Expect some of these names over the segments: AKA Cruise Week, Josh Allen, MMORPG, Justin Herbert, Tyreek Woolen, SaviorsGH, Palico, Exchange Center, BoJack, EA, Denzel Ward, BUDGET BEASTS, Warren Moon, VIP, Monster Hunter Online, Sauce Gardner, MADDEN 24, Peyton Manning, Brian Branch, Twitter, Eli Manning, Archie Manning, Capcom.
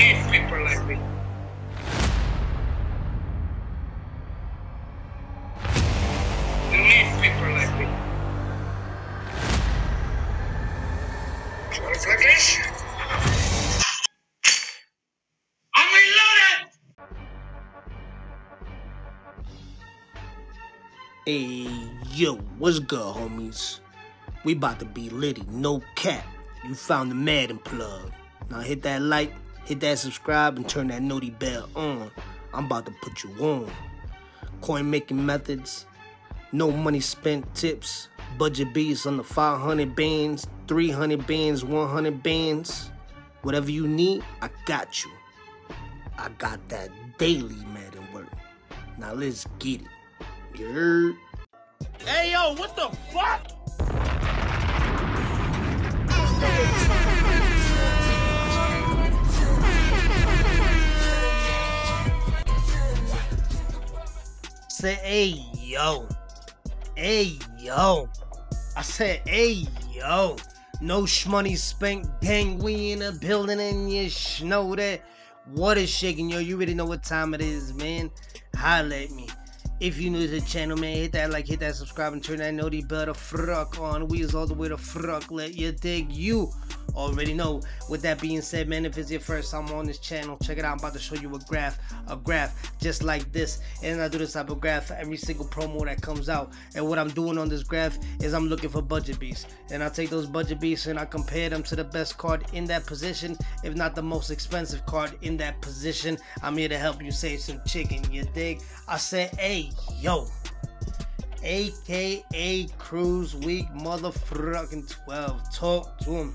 need a sleeper like me. You need a sleeper like me. You want to play this? I'm reloaded! Hey, yo, what's good, homies? We about to be litty, no cap. You found the Madden plug. Now hit that like, hit that subscribe, and turn that noti bell on. I'm about to put you on. Coin making methods, no money spent tips, budget beats on the 500 bands, 300 bands, 100 bands. Whatever you need, I got you. I got that daily Madden work. Now let's get it. You heard? Hey yo, what the fuck? Say, hey yo, hey yo. I said, hey yo. No shmoney spank gang, we in a building and you know that. What is shaking, yo? You already know what time it is, man. Holla at me. If you new to the channel, man, hit that like, hit that subscribe, and turn that noti bell the fruck on. We is all the way to fruck, let you dig, you already know. With that being said, man, if it's your first time on this channel, check it out. I'm about to show you a graph just like this. And I do this type of graph for every single promo that comes out. And what I'm doing on this graph is I'm looking for budget beasts. And I take those budget beasts and I compare them to the best card in that position, if not the most expensive card in that position. I'm here to help you save some chicken, you dig? I said, hey, yo, AKA Cruise Week, motherfucking 12. Talk to him.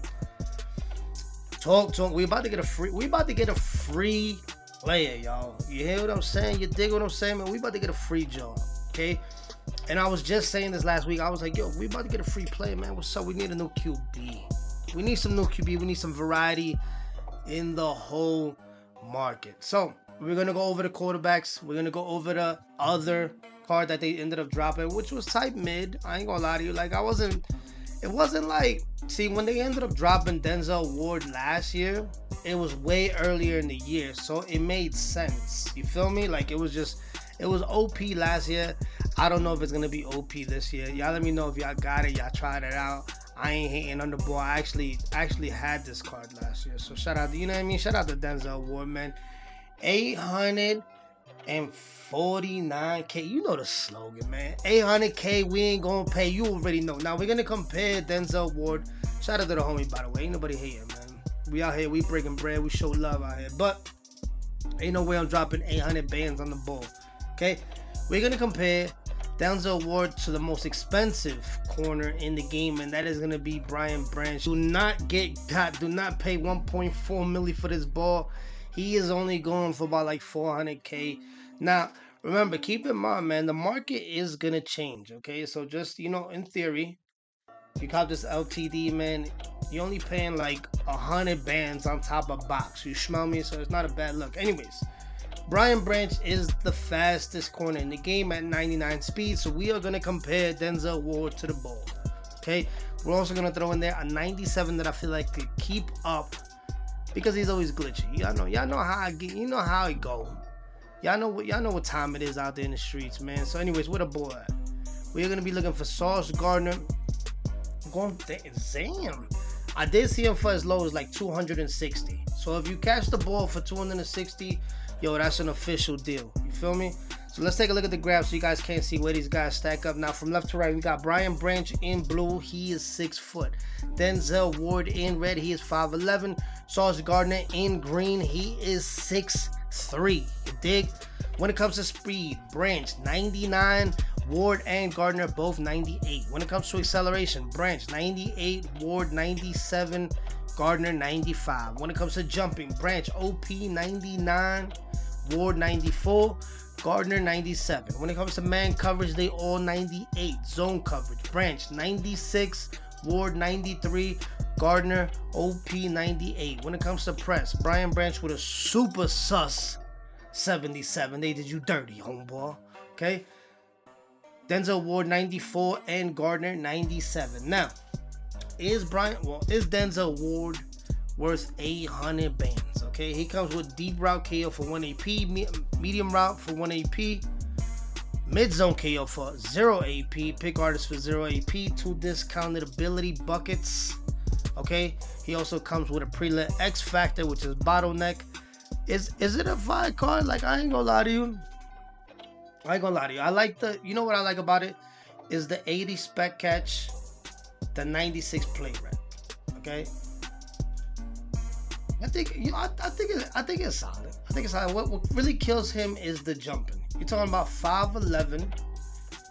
Talk to him. We about to get a free player, y'all. You hear what I'm saying? You dig what I'm saying, man? We about to get a free job, okay? And I was just saying this last week. I was like, yo, we about to get a free player, man. What's up? We need a new QB. We need some new QB. We need some variety in the whole market. So we're going to go over the quarterbacks. We're going to go over the other card that they ended up dropping, which was type mid. I ain't going to lie to you. Like, it wasn't like, see, when they ended up dropping Denzel Ward last year, it was way earlier in the year. So it made sense. You feel me? Like, it was OP last year. I don't know if it's going to be OP this year. Y'all let me know if y'all got it. Y'all tried it out. I ain't hating on the boy. I actually had this card last year. So shout out to, you know what I mean? Shout out to Denzel Ward, man. 849K. You know the slogan, man. 800K, we ain't gonna pay. You already know. Now we're gonna compare Denzel Ward. Shout out to the homie, by the way. Ain't nobody hating, man. We out here, we breaking bread, we show love out here. But ain't no way I'm dropping 800 bands on the ball. Okay, we're gonna compare Denzel Ward to the most expensive corner in the game, and that is gonna be Brian Branch. Do not get caught. Do not pay 1.4 milli for this ball. He is only going for about like 400K. Now, remember, keep in mind, man, the market is going to change, okay? So just, you know, in theory, you cop this LTD, man, you're only paying like 100 bands on top of box. You smell me? So it's not a bad look. Anyways, Brian Branch is the fastest corner in the game at 99 speed. So we are going to compare Denzel Ward to the ball, okay? We're also going to throw in there a 97 that I feel like could keep up, because he's always glitchy. Y'all know how I get. You know how it go. Y'all know what time it is out there in the streets, man. So, anyways, where the boy at? We're gonna be looking for Sauce Gardner. I'm going damn. I did see him for as low as like 260. So if you catch the ball for 260, yo, that's an official deal. You feel me? So let's take a look at the graph so you guys can't see where these guys stack up. Now from left to right, we got Brian Branch in blue. He is 6 foot. Denzel Ward in red. He is 5'11". Sauce Gardner in green, he is 6'3", you dig? When it comes to speed, Branch 99, Ward and Gardner both 98. When it comes to acceleration, Branch 98, Ward 97, Gardner 95. When it comes to jumping, Branch OP 99, Ward 94, Gardner 97. When it comes to man coverage, they all 98. Zone coverage, Branch 96, Ward 93, Gardner OP 98. When it comes to press, Brian Branch with a super sus 77. They did you dirty, homeboy. Okay. Denzel Ward 94 and Gardner 97. Now, is Denzel Ward worth 800 bands, okay? He comes with deep route KO for 1 AP, medium route for 1 AP, mid-zone KO for 0 AP, pick artist for 0 AP, 2 discounted ability buckets, okay? He also comes with a pre-lit X Factor, which is bottleneck. Is it a vibe card? Like, I ain't gonna lie to you. I like the, you know what I like about it? Is the 80 spec catch, the 96 play rep, okay? I think it's solid. What really kills him is the jumping. You're talking about 5'11",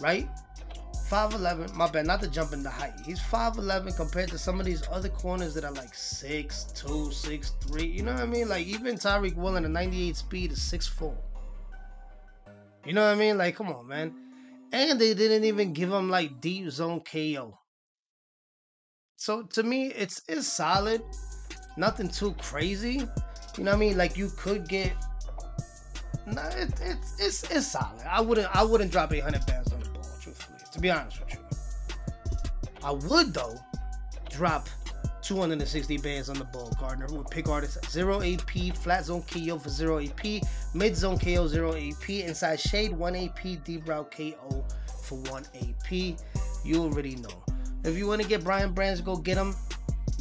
right? 5'11", my bad, not the jumping, the height. He's 5'11", compared to some of these other corners that are like 6'2", 6'3", you know what I mean? Like, even Tyreek Woolen, a 98 speed, is 6'4". You know what I mean? Like, come on, man. And they didn't even give him, like, deep zone KO. So, to me, it's solid. Nothing too crazy. You know what I mean? Like, you could get... Nah, it's solid. I wouldn't drop 800 bands on the ball, truthfully. To be honest with you. I would, though, drop 260 bands on the ball, Gardner, who would pick artists at 0 AP, flat zone KO for 0 AP, mid zone KO 0 AP, inside shade 1 AP, deep route KO for 1 AP. You already know. If you want to get Brian Branch, go get him.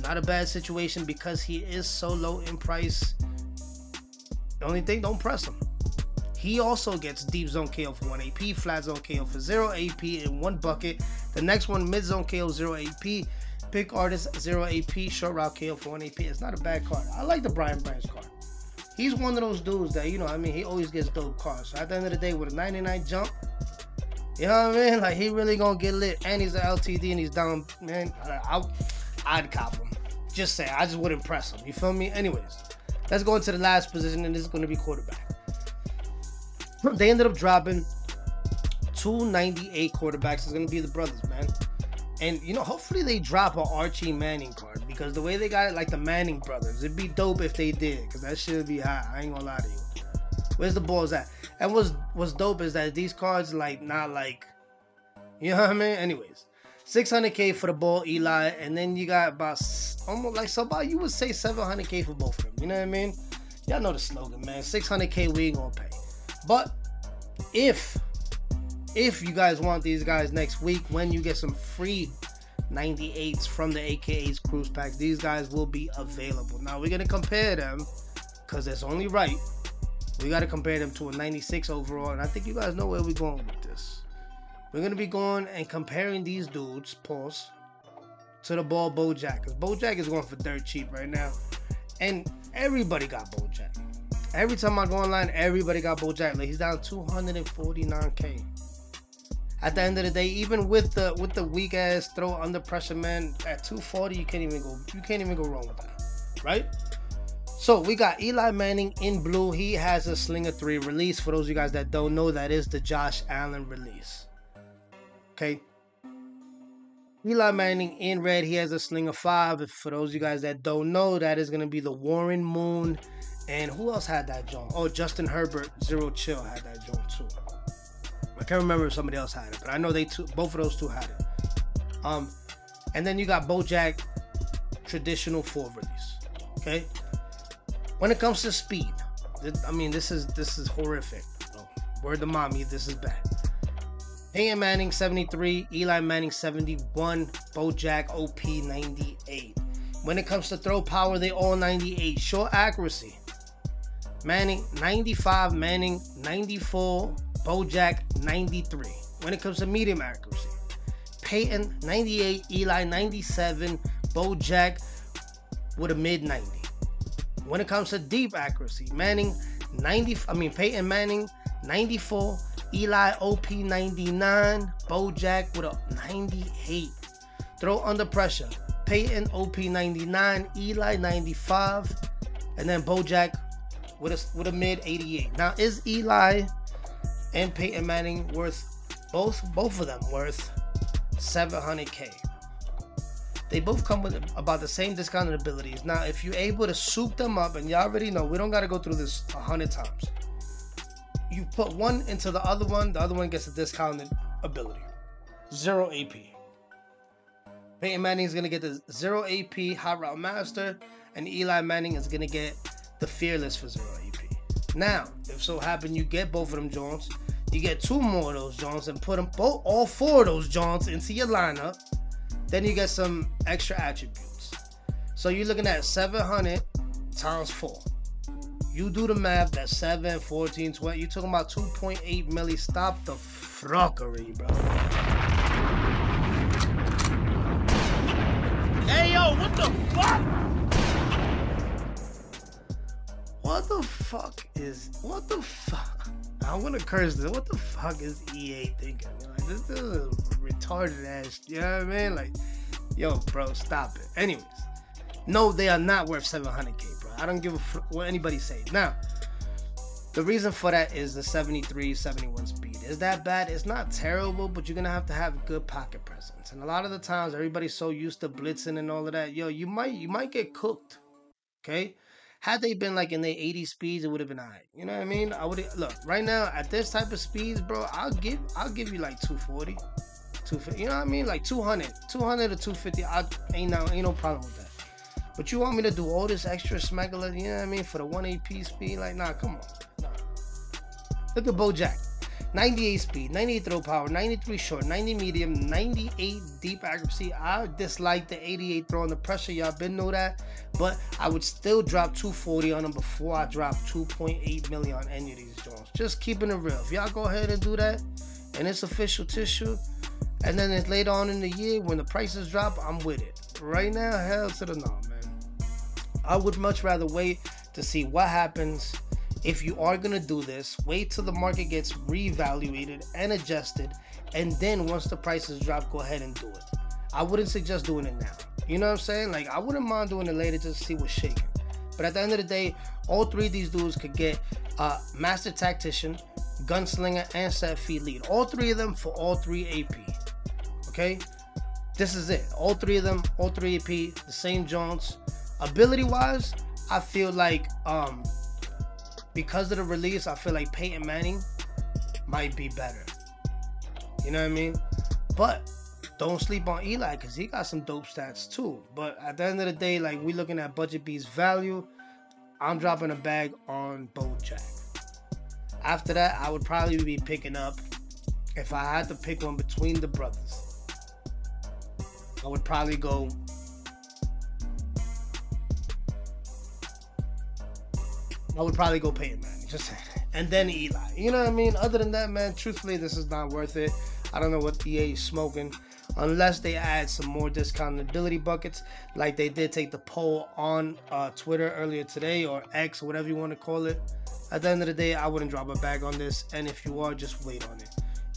Not a bad situation because he is so low in price. The only thing, don't press him. He also gets deep zone KO for 1 AP, flat zone KO for 0 AP in one bucket. The next one, mid zone KO 0 AP, pick artist 0 AP, short route KO for 1 AP. It's not a bad card. I like the Brian Branch card. He's one of those dudes that, you know, I mean, he always gets dope cards. So at the end of the day, with a 99 jump, you know what I mean? Like, he really gonna get lit. And he's an LTD and he's down, man. I'd cop him. Just say, I just wouldn't press him. You feel me? Anyways, let's go into the last position, and this is going to be quarterback. They ended up dropping 298 quarterbacks. It's going to be the brothers, man. And, you know, hopefully they drop an Archie Manning card, because the way they got it, like the Manning brothers, it'd be dope if they did, because that shit would be hot. I ain't going to lie to you. Where's the balls at? And what's dope is that these cards, like, not like, you know what I mean? Anyways. 600K for the ball, Eli, and then you got about almost like somebody you would say 700K for both of them. You know what I mean? Y'all know the slogan, man. 600K we ain't gonna pay. But if you guys want these guys next week, when you get some free 98s from the AKA's cruise packs, these guys will be available. Now we're gonna compare them, because it's only right. We gotta compare them to a 96 overall, and I think you guys know where we're going with this. We're going to be going and comparing these dudes, pause, to the ball BoJack. Because BoJack is going for dirt cheap right now. And everybody got BoJack. Every time I go online, everybody got BoJack. Like, he's down 249K. At the end of the day, even with the weak ass throw under pressure, man, at 240, you can't even go wrong with that. Right? So we got Eli Manning in blue. He has a Slinger 3 release. For those of you guys that don't know, that is the Josh Allen release. Okay, Eli Manning in red, he has a Slinger 5. For those of you guys that don't know, that is going to be the Warren Moon. And who else had that joint? Oh, Justin Herbert, Zero Chill had that joint too. I can't remember if somebody else had it, but I know both of those two had it. And then you got BoJack, traditional 4 release. Okay, when it comes to speed, I mean, this is horrific. Oh, word to mommy, this is bad. Peyton Manning 73, Eli Manning 71, BoJack OP 98. When it comes to throw power, they all 98. Short accuracy, Manning 95, Manning 94, BoJack 93. When it comes to medium accuracy, Peyton 98, Eli 97, BoJack with a mid 90. When it comes to deep accuracy, Peyton Manning 94. Eli OP 99, BoJack with a 98. Throw under pressure, Peyton OP 99, Eli 95, and then BoJack with a mid 88. Now, is Eli and Peyton Manning worth both of them worth 700K? They both come with about the same discounted abilities. Now, if you're able to soup them up, and y'all already know, we don't got to go through this 100 times. You put one into the other one gets a discounted ability. 0 AP. Peyton Manning is going to get the 0 AP Hot Route Master, and Eli Manning is going to get the Fearless for 0 EP. Now, if so happen you get both of them Jones, you get two more of those Jones and put them both, all four of those Jones into your lineup, then you get some extra attributes. So you're looking at 700 times 4. You do the math, that's 7, 14, 20. You're talking about 2.8 milli. Stop the frockery, bro. Hey, yo, what the fuck? What the fuck is... What the fuck? I want to curse this. What the fuck is EA thinking? Like, this is retarded ass. You know what I mean? Like, yo, bro, stop it. Anyways. No, they are not worth 700K, bro. I don't give a fuck what anybody says. Now, the reason for that is the 73, 71 speed. Is that bad? It's not terrible, but you're going to have good pocket presence. And a lot of the times, everybody's so used to blitzing and all of that. Yo, you might get cooked, okay? Had they been like in their 80 speeds, it would have been all right. You know what I mean? I would look right now at this type of speeds, bro. I'll give you like 240, 250. You know what I mean? Like 200 or 250. Ain't no problem with that. But you want me to do all this extra smaggler, you know what I mean, for the 1 AP speed? Like, nah, come on. Nah. Look at BoJack. 98 speed, 98 throw power, 93 short, 90 medium, 98 deep accuracy. I dislike the 88 throw on the pressure. Y'all been know that. But I would still drop 240 on them before I drop 2.8 million on any of these drones. Just keeping it real. If y'all go ahead and do that, and it's official tissue, and then it's later on in the year when the prices drop, I'm with it. Right now, hell to the no, man. I would much rather wait to see what happens. If you are going to do this, wait till the market gets reevaluated and adjusted, and then once the prices drop, go ahead and do it. I wouldn't suggest doing it now. You know what I'm saying? Like, I wouldn't mind doing it later just to see what's shaking. But at the end of the day, all three of these dudes could get Master Tactician, Gunslinger, and Set Feet Lead. All three of them for all three AP. Okay? This is it. All three of them, all three AP, the same Jones. Ability-wise, I feel like because of the release, I feel like Peyton Manning might be better. You know what I mean? But don't sleep on Eli because he got some dope stats too. But at the end of the day, like, we looking at Budget B's value. I'm dropping a bag on BoJack. After that, I would probably be picking up, if I had to pick one between the brothers, I would probably go Peyton Manning, just and then Eli. You know what I mean? Other than that, man, truthfully, this is not worth it. I don't know what EA is smoking, unless they add some more discountability buckets, like they did take the poll on Twitter earlier today, or X, whatever you want to call it. At the end of the day, I wouldn't drop a bag on this, and if you are, just wait on it.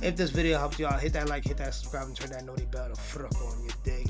If this video helped y'all, hit that like, hit that subscribe, and turn that noti bell to fuck on your dick.